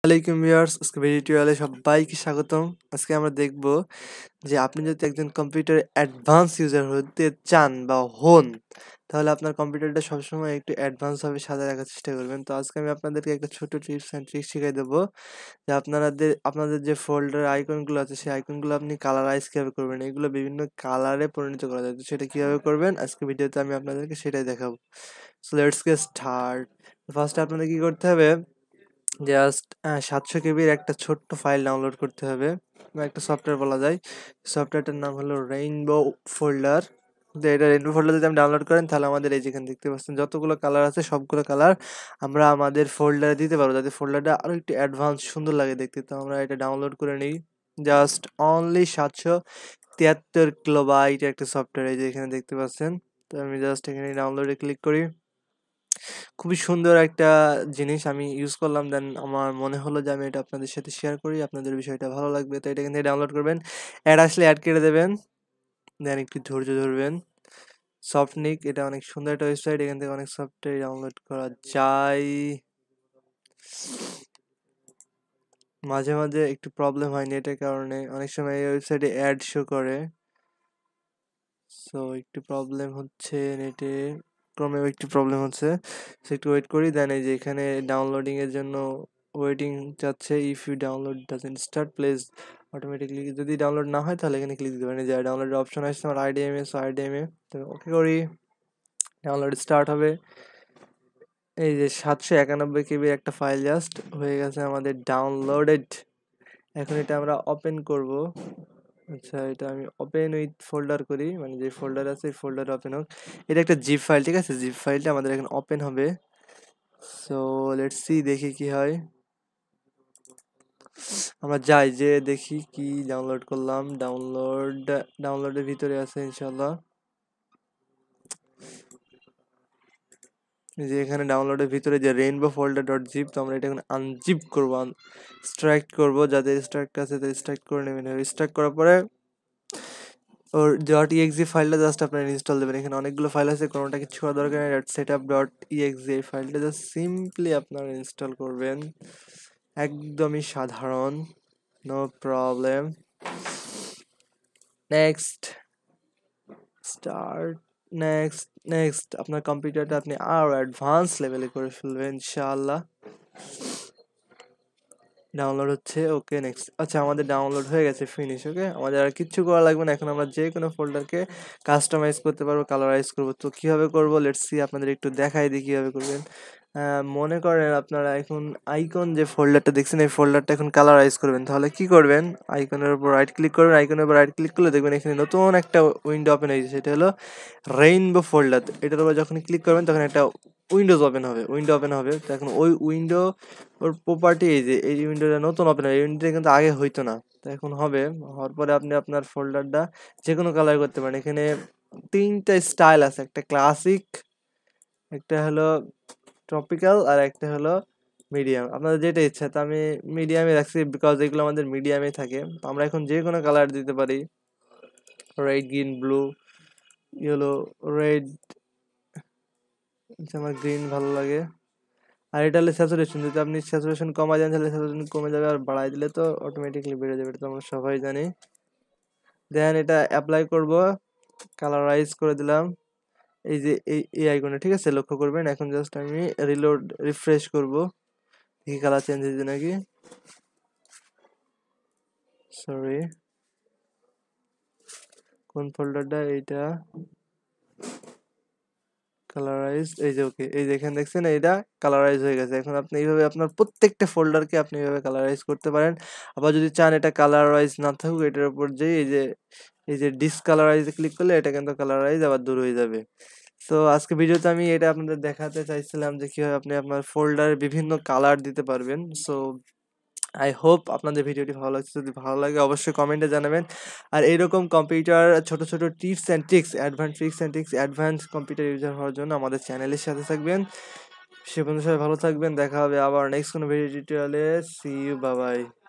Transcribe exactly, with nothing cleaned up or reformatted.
আসসালামু আলাইকুম আজকে ভিডিওতে সবাইকে স্বাগতম। আজকে আমরা দেখব যে আপনি যদি একজন কম্পিউটার অ্যাডভান্স ইউজার হতে চান বা হন তাহলে আপনার কম্পিউটারটা সব সময় একটু অ্যাডভান্স ভাবে সাজায় রাখার চেষ্টা করবেন। তো আজকে আমি আপনাদেরকে একটা ছোট টিপস এন্ড ট্রিক শিখিয়ে দেব যে আপনাদের আপনাদের যে ফোল্ডার আইকনগুলো আছে সেই আইকনগুলো আপনি কালারাইজ কিভাবে করবেন, এগুলো বিভিন্ন কালারে পরিণত করা যায়। তো সেটা কিভাবে করবেন আজকে ভিডিওতে আমি আপনাদেরকে সেটাই দেখাবো। So let's get start. First আপনাদের কি করতে হবে, জাস্ট সাতশো কেবির একটা ছোট্ট ফাইল ডাউনলোড করতে হবে, একটা সফটওয়্যার বলা যায়। সফটওয়্যারটার নাম হলো রেইনবো ফোল্ডার। এটা রেইনবো ফোল্ডার যদি আপনি ডাউনলোড করেন তাহলে আমাদের এই যেখানে দেখতে পাচ্ছেন যতগুলো কালার আছে সবগুলো কালার আমরা আমাদের ফোল্ডারে দিতে পারবো যাতে ফোল্ডারটা আরও একটু অ্যাডভান্স সুন্দর লাগে দেখতে। তো আমরা এটা ডাউনলোড করে নিই। জাস্ট অনলি সাতশো তিয়াত্তর কিলোবাইট একটা সফটওয়্যার, এই যে এখানে দেখতে পাচ্ছেন। তো আমি জাস্ট এখানে ডাউনলোডে ক্লিক করি। খুবই সুন্দর একটা জিনিস আমি ইউজ করলাম, দেন আমার মনে হলো যে আমি এটা আপনাদের সাথে শেয়ার করি, আপনাদের বিষয়টা ভালো লাগবে। তো এটা কিন্তু ডাউনলোড করবেন, অ্যাড আসলে অ্যাড কেটে দেবেন, দেন একটু ধৈর্য ধরবেন। সফটনিক এটা অনেক সুন্দর একটা ওয়েবসাইট, এখান থেকে অনেক সফটওয়্যার ডাউনলোড করা যায়। মাঝে মাঝে একটু প্রবলেম হয় নেটের কারণে, অনেক সময় এই ওয়েবসাইটে অ্যাড শো করে, সো একটু প্রবলেম হচ্ছে নেটে, ক্রমেও একটু প্রবলেম হচ্ছে, সো একটু ওয়েট করি। দেন এই যে এখানে ডাউনলোডিংয়ের জন্য ওয়েটিং চাচ্ছে। If you download doesn't start place automatically, যদি ডাউনলোড না হয় তাহলে এখানে ক্লিক দিতে পারেন। যে ডাউনলোড অপশন আসছে আমার আইডিএমএ, সো আইডিএমএ তো ওকে করি, ডাউনলোড স্টার্ট হবে। এই যে সাতশো একানব্বই কেবির একটা ফাইল জাস্ট হয়ে গেছে আমাদের ডাউনলোডেড। এখন এটা আমরা ওপেন করব। আচ্ছা এটা আমি ওপেন উইথ ফোল্ডার করি, মানে যে ফোল্ডার আছে এই ফোল্ডার ওপেন হোক। এটা একটা জিপ ফাইল, ঠিক আছে, জিপ ফাইলটা আমাদের এখন ওপেন হবে। সো লেটস সি দেখি কি হয়। আমরা যাই যে দেখি কি ডাউনলোড করলাম। ডাউনলোড ডাউনলোডের ভিতরে আছে ইনশাআল্লাহ। যে এখানে ডাউনলোডের ভিতরে যে রেইনবো ফোল্ডার ডট জিপ, তো আমরা এটা এখন আনজিপ করবো, এক্সট্রাক্ট করবো। যাদের এক্সট্রাক্ট আছে তাদের এক্সট্রাক্ট করে নেবেন। এক্সট্রাক্ট করার পরে ওর ডট ইএক্সি ফাইলটা জাস্ট আপনারা ইনস্টল দেবেন। এখানে অনেকগুলো ফাইল আছে, কোনোটা কিছু করা দরকার নেই। Dot setup dot exe এই ফাইলটা জাস্ট সিম্পলি আপনারা ইনস্টল করবেন, একদমই সাধারণ, no problem. Next start, next next আপনার কম্পিউটারটা আপনি আরও অ্যাডভান্স লেভেলে করে ফেলবেন ইনশাআল্লাহ। ডাউনলোড হচ্ছে, ওকে নেক্সট। আচ্ছা আমাদের ডাউনলোড হয়ে গেছে, ফিনিশ। ওকে আমাদের আর কিচ্ছু করা লাগবে না। এখন আমরা যে কোনো ফোল্ডারকে কাস্টমাইজ করতে পারবো, কালারাইজ করবো। তো কীভাবে করবো লেটস সি, আপনাদের একটু দেখাই দিই কীভাবে করবেন। মনে করেন আপনারা এখন আইকন যে ফোল্ডারটা দেখছেন এই ফোল্ডারটা এখন কালারাইজ করবেন, তাহলে কি করবেন, আইকনের উপর রাইট ক্লিক করবেন। আইকনের উপর রাইট ক্লিক করলে দেখবেন এখানে নতুন একটা উইন্ডো ওপেন হয়েছে, সেটা হলো রেইনবো ফোল্ডার। এটার উপর যখন ক্লিক করবেন তখন একটা উইন্ডোজ ওপেন হবে, উইন্ডো ওপেন হবে। তো এখন ওই উইন্ডো ওর প্রপার্টি এই যে এই উইন্ডোটা নতুন ওপেন হবে, এই উইন্ডোটা কিন্তু আগে হইতো না, তো এখন হবে। হওয়ার পরে আপনি আপনার ফোল্ডারটা যে কোনো কালার করতে পারেন। এখানে তিনটা স্টাইল আছে, একটা ক্লাসিক, একটা হলো ট্রপিক্যাল, আর একটা হলো মিডিয়াম। আপনাদের যেটা ইচ্ছা, তো আমি মিডিয়ামে রাখছি বিকজ এগুলো আমাদের মিডিয়ামে থাকে। তো আমরা এখন যে কোনো কালার দিতে পারি, red green blue yellow red, আমার গ্রিন ভালো লাগে। আর এটা হলো স্যাচুরেশন, যদি আপনি স্যাচুরেশন কমায় যান তাহলে স্যাচুরেশন কমে যাবে, আর বাড়াই দিলে তো অটোমেটিকলি বেড়ে যাবে, এটা তো আমরা সবাই জানি। দেন এটা অ্যাপ্লাই করব, কালারাইজ করে দিলাম এই যে এই আইকনটা, ঠিক আছে, লক্ষ্য করবেন। এখন জাস্ট আমি রিলোড রিফ্রেশ করব, দেখি কালার চেঞ্জ হয়েছে নাকি। সরি কোন ফোল্ডারটা, এইটা কালারাইজ, এই যে ওকে, এই যে এখানে দেখছেন এইটা কালারাইজ হয়ে গেছে। এখন আপনি এইভাবে আপনার প্রত্যেকটা ফোল্ডারকে আপনি এইভাবে কালারাইজ করতে পারেন। আবার যদি চান এটা কালারাইজ না থাকুক, এটার উপর যে এই যে এই যে ডিসকালারাইজে ক্লিক করলে এটা কিন্তু কালারাইজ আবার দূর হয়ে যাবে। তো আজকে ভিডিওতে আমি এটা আপনাদের দেখাতে চাইছিলাম যে কীভাবে আপনি আপনার ফোল্ডারে বিভিন্ন কালার দিতে পারবেন। সো আই হোপ আপনাদের ভিডিওটি ভালো লাগছে, যদি ভালো লাগে অবশ্যই কমেন্টে জানাবেন। আর এইরকম কম্পিউটার ছোট ছোট tips and tricks, advance tips and tricks, advance computer user হওয়ার জন্য আমাদের চ্যানেলের সাথে থাকবেন। সে বন্ধু সবাই ভালো থাকবেন, দেখা হবে আবার নেক্সট কোনো ভিডিও টিউটোরিয়ালে। See you, bye by.